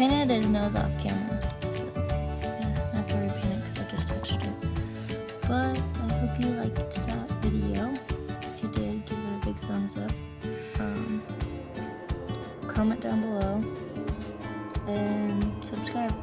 painted his nose off camera. So, yeah, I have to repaint it because I just touched it. But I hope you liked that video. If you did, give it a big thumbs up. Comment down below and subscribe.